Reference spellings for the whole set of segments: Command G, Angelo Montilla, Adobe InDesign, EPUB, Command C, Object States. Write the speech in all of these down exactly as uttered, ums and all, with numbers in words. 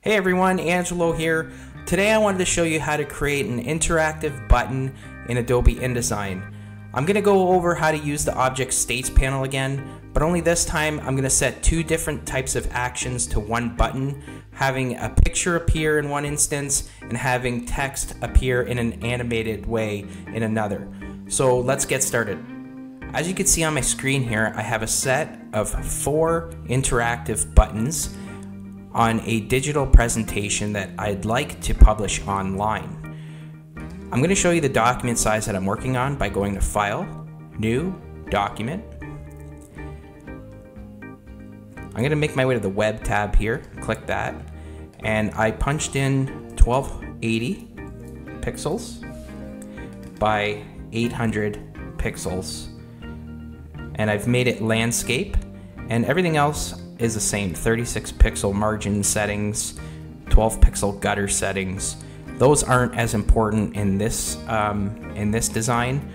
Hey everyone, Angelo here. Today I wanted to show you how to create an interactive button in Adobe InDesign. I'm going to go over how to use the Object States panel again, but only this time I'm going to set two different types of actions to one button, having a picture appear in one instance and having text appear in an animated way in another. So let's get started. As you can see on my screen here, I have a set of four interactive buttons on a digital presentation that I'd like to publish online. I'm going to show you the document size that I'm working on by going to File, New, Document. I'm going to make my way to the Web tab here, click that, and I punched in twelve eighty pixels by eight hundred pixels, and I've made it landscape, and everything else is the same. thirty-six pixel margin settings, twelve pixel gutter settings. Those aren't as important in this um, in this design,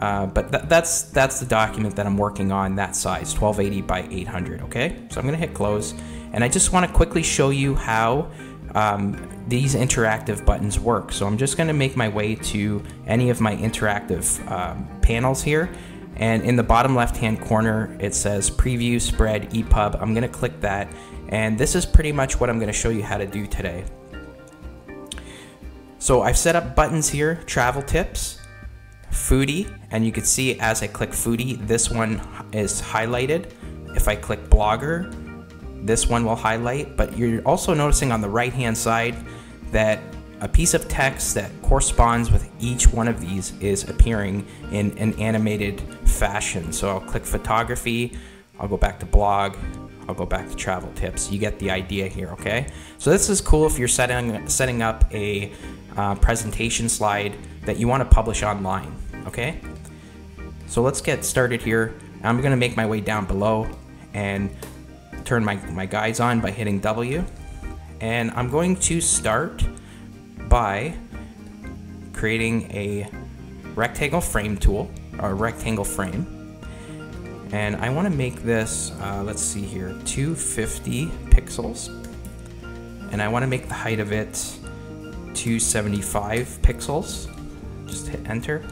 uh, but th that's that's the document that I'm working on, that size, twelve eighty by eight hundred. Okay, so I'm gonna hit close, and I just want to quickly show you how um, these interactive buttons work. So I'm just gonna make my way to any of my interactive um, panels here. And in the bottom left-hand corner, it says Preview, Spread, E P U B. I'm going to click that, and this is pretty much what I'm going to show you how to do today. So I've set up buttons here, Travel Tips, Foodie, and you can see as I click Foodie, this one is highlighted. If I click Blogger, this one will highlight, but you're also noticing on the right-hand side that a piece of text that corresponds with each one of these is appearing in an animated fashion. So I'll click Photography, I'll go back to Blog, I'll go back to Travel Tips. You get the idea here, okay? So this is cool if you're setting, setting up a uh, presentation slide that you want to publish online, okay? So let's get started here. I'm going to make my way down below and turn my, my guides on by hitting W. And I'm going to start by creating a rectangle frame tool, or rectangle frame. And I want to make this, uh, let's see here, two hundred fifty pixels. And I want to make the height of it two hundred seventy-five pixels. Just hit enter.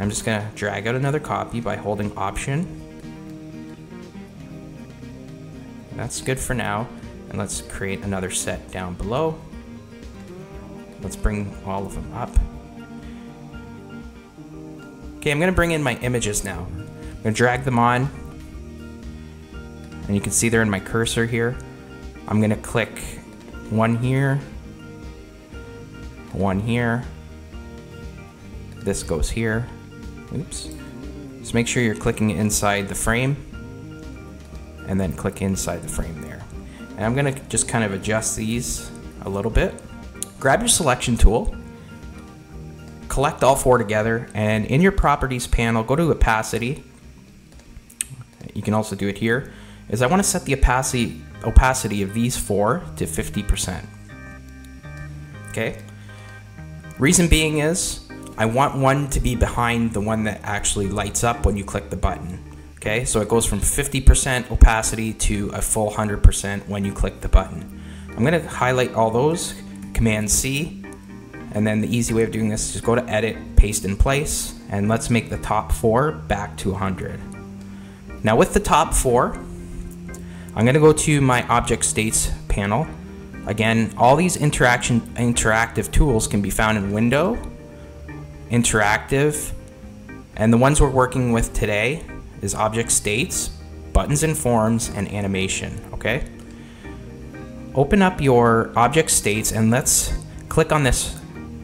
I'm just going to drag out another copy by holding Option. That's good for now. And let's create another set down below. Let's bring all of them up. Okay, I'm gonna bring in my images now. I'm gonna drag them on, and you can see they're in my cursor here. I'm gonna click one here, one here. This goes here. Oops. Just make sure you're clicking inside the frame, and then click inside the frame there. And I'm going to just kind of adjust these a little bit. Grab your selection tool, collect all four together, and in your properties panel, go to opacity. You can also do it here. Is I want to set the opacity opacity of these four to fifty percent. Okay. Reason being is I want one to be behind the one that actually lights up when you click the button. Okay, so it goes from fifty percent opacity to a full one hundred percent when you click the button. I'm going to highlight all those, Command C, and then the easy way of doing this is just go to Edit, Paste in Place, and let's make the top four back to one hundred. Now with the top four, I'm going to go to my Object States panel. Again, all these interaction interactive tools can be found in Window, Interactive, and the ones we're working with today is Object States, Buttons and Forms, and Animation, okay? Open up your Object States, and let's click on this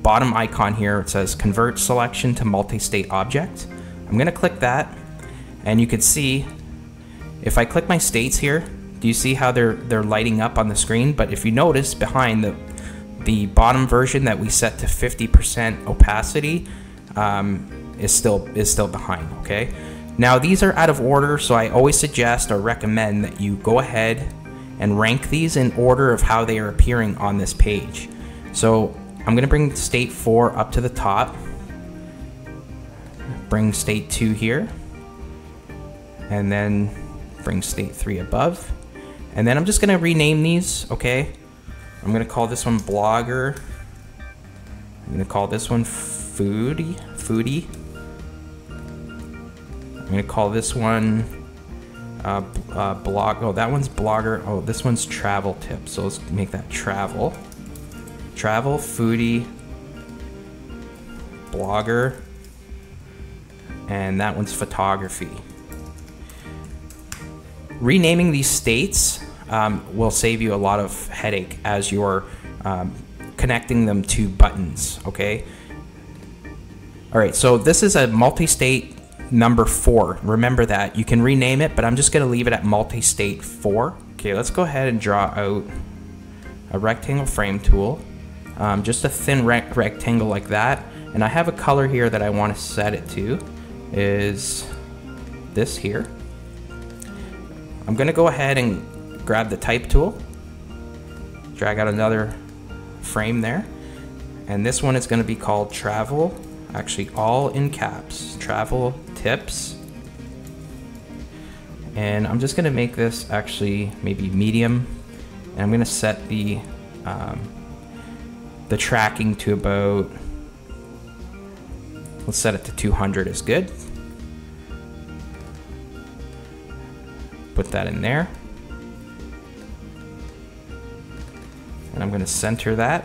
bottom icon here. It says Convert Selection to Multi-State Object. I'm gonna click that, and you can see, if I click my states here, do you see how they're, they're lighting up on the screen? But if you notice, behind the, the bottom version that we set to fifty percent opacity um, is, still, is still behind, okay? Now these are out of order, so I always suggest or recommend that you go ahead and rank these in order of how they are appearing on this page. So I'm going to bring state four up to the top, bring state two here, and then bring state three above. And then I'm just gonna rename these, okay? I'm gonna call this one Blogger. I'm gonna call this one Foodie, Foodie. I'm gonna call this one uh, uh, Blog, oh, that one's Blogger. Oh, this one's Travel Tips, so let's make that Travel. Travel, Foodie, Blogger, and that one's Photography. Renaming these states um, will save you a lot of headache as you're um, connecting them to buttons, okay? All right, so this is a multi-state number four. Remember that. You can rename it, but I'm just gonna leave it at multi-state four. Okay, let's go ahead and draw out a rectangle frame tool. Um, just a thin rec rectangle like that. And I have a color here that I wanna set it to, is this here. I'm gonna go ahead and grab the type tool, drag out another frame there, and this one is gonna be called Travel, actually all in caps, Travel Tips. And I'm just gonna make this actually maybe medium, and I'm gonna set the, um, the tracking to about, let's set it to two hundred is good. Put that in there, and I'm going to center that.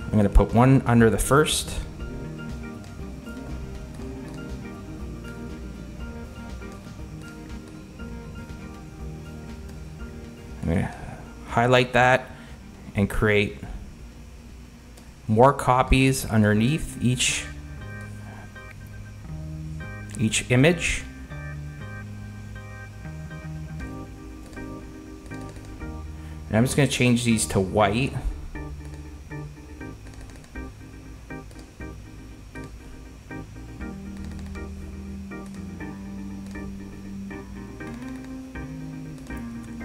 I'm going to put one under the first, I'm going to highlight that and create more copies underneath each each image. And I'm just going to change these to white.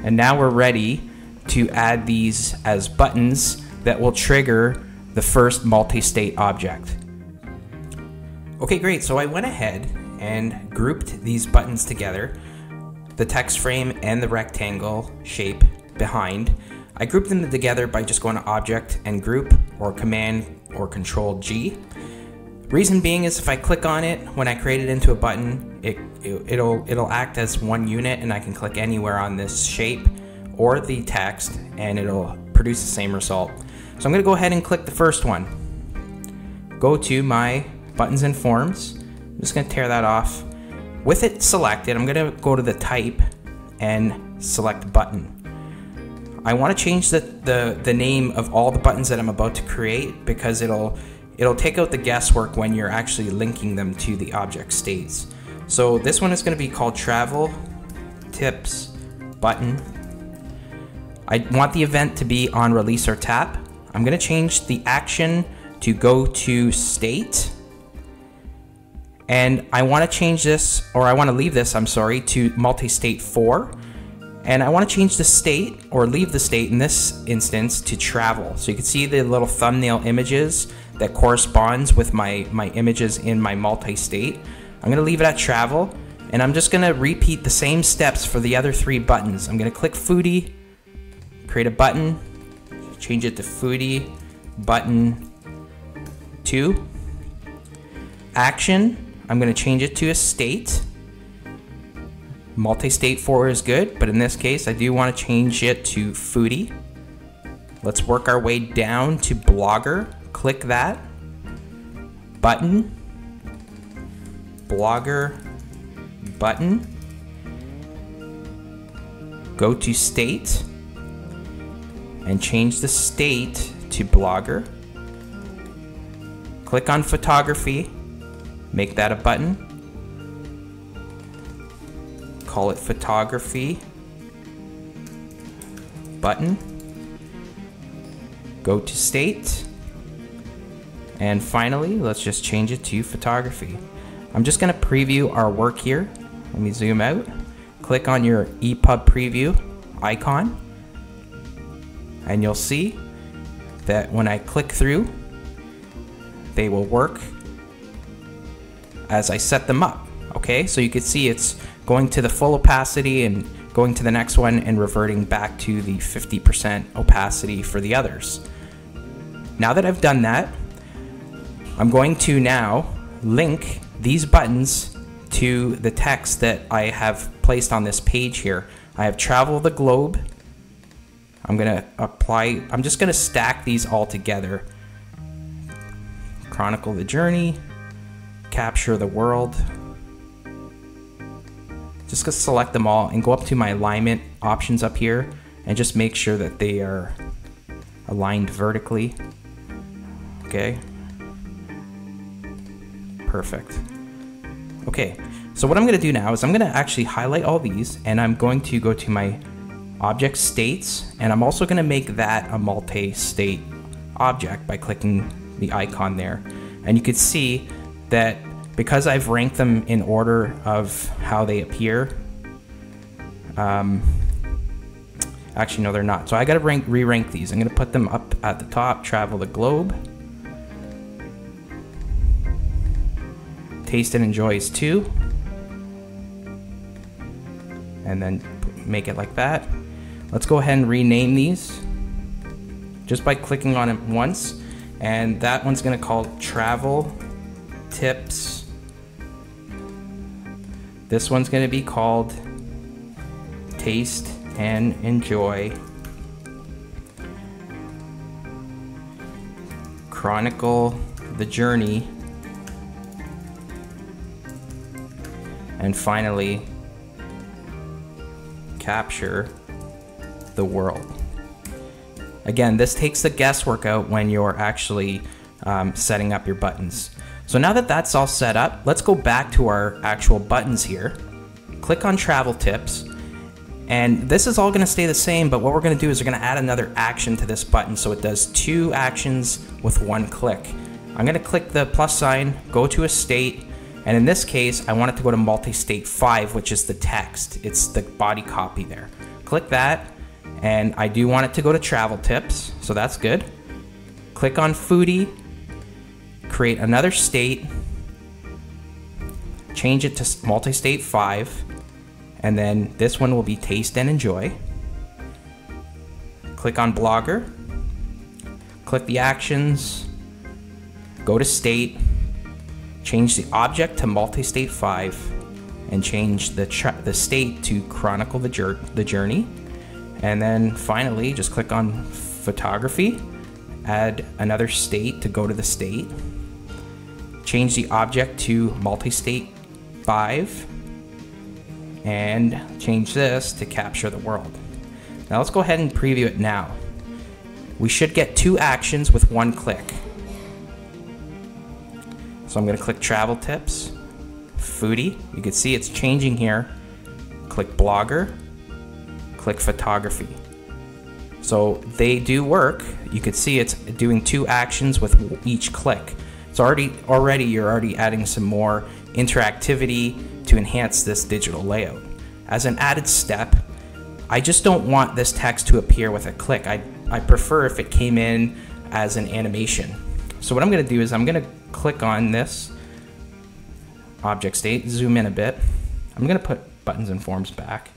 And now we're ready to add these as buttons that will trigger the first multi-state object. Okay, great. So I went ahead and grouped these buttons together, the text frame and the rectangle shape behind. I grouped them together by just going to Object and Group, or Command or Control G. Reason being is if I click on it, when I create it into a button, it, it, it'll, it'll act as one unit, and I can click anywhere on this shape or the text and it'll produce the same result. So I'm gonna go ahead and click the first one. Go to my Buttons and Forms. I'm just gonna tear that off. With it selected, I'm gonna go to the type and select button. I wanna change the, the, the name of all the buttons that I'm about to create, because it'll, it'll take out the guesswork when you're actually linking them to the object states. So this one is gonna be called Travel Tips Button. I want the event to be on release or tap. I'm gonna change the action to go to state. And I want to change this, or I want to leave this, I'm sorry, to multi-state four. And I want to change the state, or leave the state in this instance, to travel. So you can see the little thumbnail images that corresponds with my, my images in my multi-state. I'm going to leave it at travel, and I'm just going to repeat the same steps for the other three buttons. I'm going to click Foodie, create a button, change it to Foodie Button two. Action, I'm going to change it to a state. Multi-state four is good, but in this case, I do want to change it to Foodie. Let's work our way down to Blogger. Click that. Button. Blogger. Button. Go to state. And change the state to Blogger. Click on Photography. Make that a button. Call it Photography Button. Go to state. And finally, let's just change it to Photography. I'm just gonna preview our work here. Let me zoom out. Click on your E P U B preview icon. And you'll see that when I click through, they will work as I set them up. Okay, so you can see it's going to the full opacity and going to the next one and reverting back to the fifty percent opacity for the others. Now that I've done that, I'm going to now link these buttons to the text that I have placed on this page here. I have travel the globe. I'm gonna apply, I'm just gonna stack these all together. Chronicle the journey, capture the world. Just gonna select them all and go up to my alignment options up here and just make sure that they are aligned vertically. Okay. Perfect. Okay, so what I'm gonna do now is I'm gonna actually highlight all these and I'm going to go to my Object States, and I'm also gonna make that a multi-state object by clicking the icon there. And you can see that because I've ranked them in order of how they appear, um, actually no they're not. So I gotta rank, re-rank these. I'm gonna put them up at the top, travel the globe. Taste and enjoy is two. And then make it like that. Let's go ahead and rename these just by clicking on it once. And that one's gonna call travel tips. This one's gonna be called taste and enjoy. Chronicle the journey. And finally, capture the world. Again, this takes the guesswork out when you're actually um, setting up your buttons. So now that that's all set up, let's go back to our actual buttons here. Click on travel tips. And this is all gonna stay the same, but what we're gonna do is we're gonna add another action to this button so it does two actions with one click. I'm gonna click the plus sign, go to a state, and in this case, I want it to go to multi-state five, which is the text. It's the body copy there. Click that, and I do want it to go to travel tips, so that's good. Click on foodie, create another state, change it to multi-state five, and then this one will be taste and enjoy. Click on blogger, click the actions, go to state, change the object to multi-state five, and change the, the state to chronicle the, jur the journey. And then finally, just click on photography, add another state to go to the state, change the object to multi-state five, and change this to capture the world. Now let's go ahead and preview it now. We should get two actions with one click. So I'm gonna click travel tips, foodie, you can see it's changing here. Click blogger, click photography. So they do work. You can see it's doing two actions with each click. It's already, already you're already adding some more interactivity to enhance this digital layout. As an added step, I just don't want this text to appear with a click. I, I prefer if it came in as an animation. So what I'm gonna do is I'm gonna click on this object state, zoom in a bit. I'm gonna put buttons and forms back.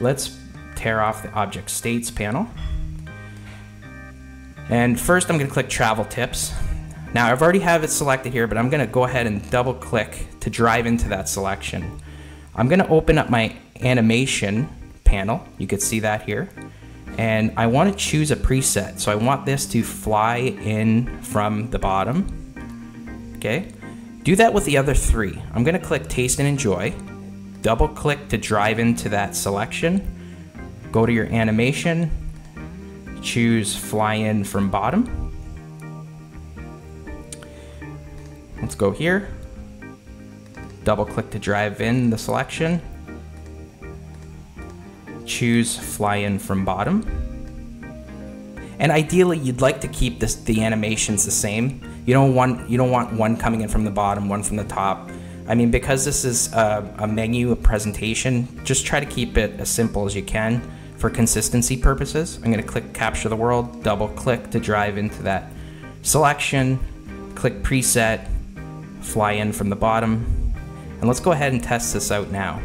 Let's tear off the object states panel. And first I'm gonna click travel tips. Now I've already have it selected here, but I'm gonna go ahead and double click to drive into that selection. I'm gonna open up my animation panel. You could see that here. And I want to choose a preset. So I want this to fly in from the bottom. Okay. Do that with the other three. I'm going to click taste and enjoy. Double click to drive into that selection. Go to your animation. Choose fly in from bottom. Let's go here. Double click to drive in the selection. Choose fly in from bottom. And ideally you'd like to keep this, the animations the same. You don't want you don't want one coming in from the bottom, one from the top. I mean, because this is a, a menu, a presentation, just try to keep it as simple as you can for consistency purposes. I'm gonna click capture the world, double click to drive into that selection, click preset, fly in from the bottom, And let's go ahead and test this out now.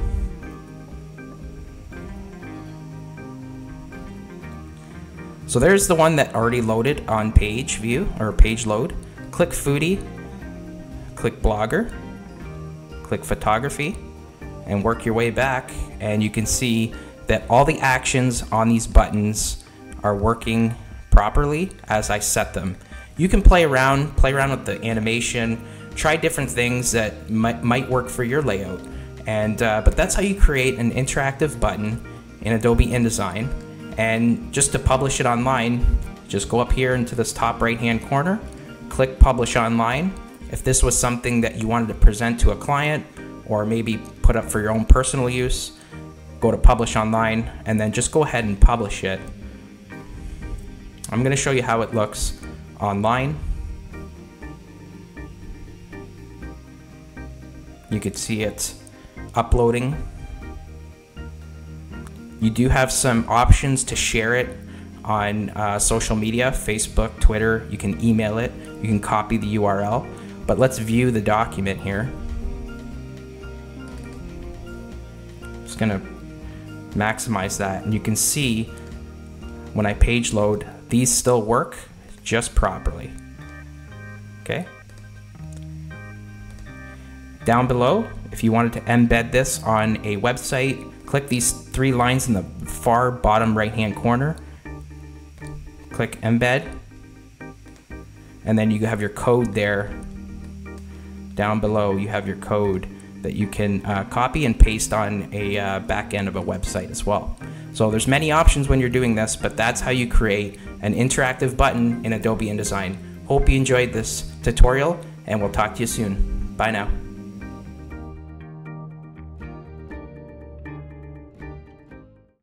So there's the one that already loaded on page view or page load. Click foodie, click blogger, click photography, and work your way back, and you can see that all the actions on these buttons are working properly as I set them. You can play around, play around with the animation, try different things that might, might work for your layout. And uh, but that's how you create an interactive button in Adobe InDesign. And just to publish it online, just go up here into this top right hand corner, click publish online. If this was something that you wanted to present to a client or maybe put up for your own personal use, go to publish online and then just go ahead and publish it. I'm going to show you how it looks online. You could see it uploading. You do have some options to share it on uh, social media, Facebook, Twitter. You can email it, you can copy the U R L, but let's view the document here. I'm just gonna maximize that, and you can see when I page load, these still work just properly. Okay. Down below, if you wanted to embed this on a website, click these three lines in the far bottom right hand corner, click embed, and then you have your code there. Down below you have your code that you can uh, copy and paste on a uh, back end of a website as well. So there's many options when you're doing this, but that's how you create an interactive button in Adobe InDesign. Hope you enjoyed this tutorial, and we'll talk to you soon. Bye now.